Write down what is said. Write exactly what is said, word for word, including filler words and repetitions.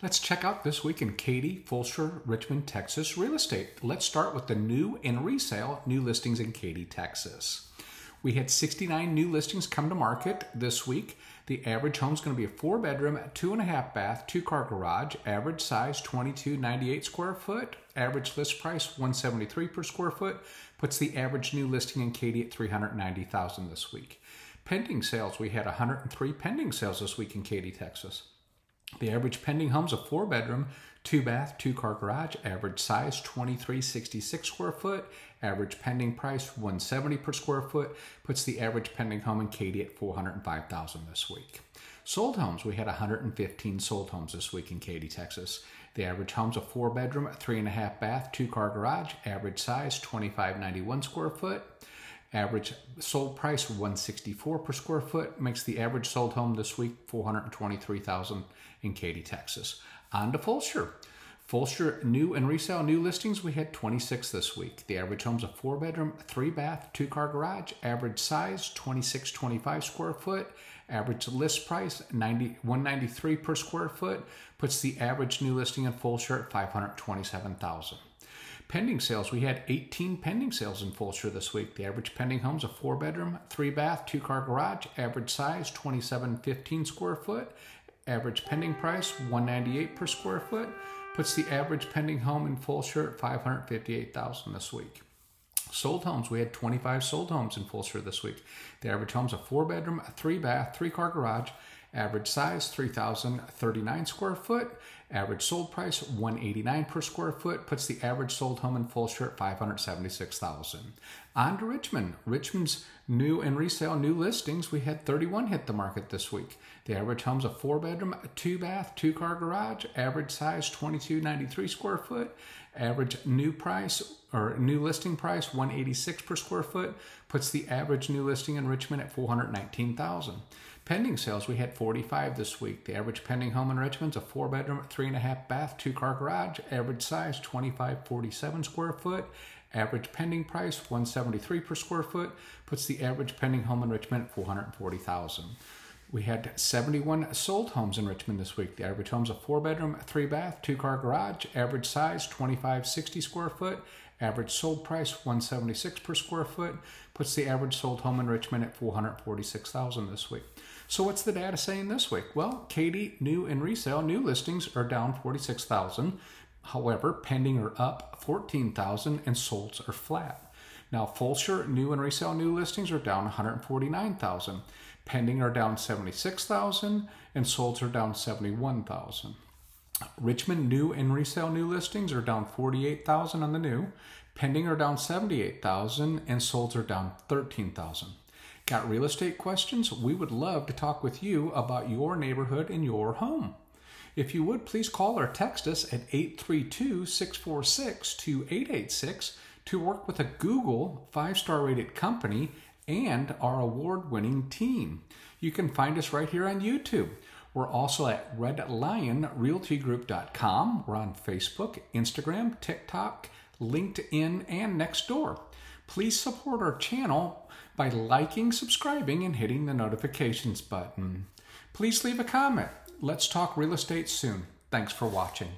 Let's check out This Week in Katy, Fulshear, Richmond, Texas real estate. Let's start with the new and resale new listings in Katy, Texas. We had sixty-nine new listings come to market this week. The average home is going to be a four bedroom, two and a half bath, two car garage, average size twenty-two ninety-eight square foot, average list price one hundred seventy-three dollars per square foot, puts the average new listing in Katy at three hundred ninety thousand dollars this week. Pending sales, we had one hundred three pending sales this week in Katy, Texas. The average pending home's a four-bedroom, two-bath, two-car garage, average size twenty-three sixty-six square foot, average pending price one hundred seventy dollars per square foot, puts the average pending home in Katy at four hundred five thousand dollars this week. Sold homes, we had one hundred fifteen sold homes this week in Katy, Texas. The average home's a four-bedroom, three-and-a-half bath, two-car garage, average size twenty-five ninety-one square foot. Average sold price one hundred sixty-four dollars per square foot, makes the average sold home this week four hundred twenty-three thousand dollars in Katy, Texas. On to Fulshear. Fulshear new and resale new listings, we had twenty-six this week. The average home's a four bedroom, three bath, two car garage, average size twenty-six twenty-five square foot, average list price one hundred ninety-three dollars per square foot, puts the average new listing in Fulshear at five hundred twenty-seven thousand dollars. Pending sales, we had eighteen pending sales in Fulshear this week. The average pending home's a four bedroom, three bath, two car garage, average size twenty-seven fifteen square foot, average pending price one hundred ninety-eight dollars per square foot, puts the average pending home in Fulshear at five hundred fifty-eight thousand dollars this week. Sold homes, we had twenty-five sold homes in Fulshear this week. The average home's a four bedroom, three bath, three car garage, average size three thousand thirty-nine square foot, average sold price one hundred eighty-nine dollars per square foot, puts the average sold home in Fulshear at five hundred seventy-six thousand dollars. On to Richmond. Richmond's new and resale new listings, we had thirty-one hit the market this week. The average home's a four bedroom, two bath, two car garage, average size twenty-two ninety-three square foot, average new price or new listing price one hundred eighty-six dollars per square foot, puts the average new listing in Richmond at four hundred nineteen thousand dollars. Pending sales, we had forty-five this week. The average pending home in Richmond's a four bedroom, three and a half bath, two car garage, average size twenty-five forty-seven square foot, average pending price one hundred seventy-three dollars per square foot, puts the average pending home in Richmond at four hundred forty thousand dollars. We had seventy-one sold homes in Richmond this week. The average home's a four bedroom, three bath, two car garage, average size twenty-five sixty square foot, average sold price one hundred seventy-six dollars per square foot, puts the average sold home in Richmond at four hundred forty-six thousand dollars this week. So what's the data saying this week? Well, Katy new and resale new listings are down forty-six thousand. However, pending are up fourteen thousand and solds are flat. Now, Fulshear new and resale new listings are down one hundred forty-nine thousand. Pending are down seventy-six thousand and solds are down seventy-one thousand. Richmond new and resale new listings are down forty-eight thousand on the new, pending are down seventy-eight thousand, and solds are down thirteen thousand. Got real estate questions? We would love to talk with you about your neighborhood and your home. If you would, please call or text us at eight three two, six four six, two eight eight six to work with a Google five-star rated company and our award-winning team. You can find us right here on YouTube. We're also at red lion realty group dot com. We're on Facebook, Instagram, TikTok, LinkedIn, and Nextdoor. Please support our channel by liking, subscribing, and hitting the notifications button. Please leave a comment. Let's talk real estate soon. Thanks for watching.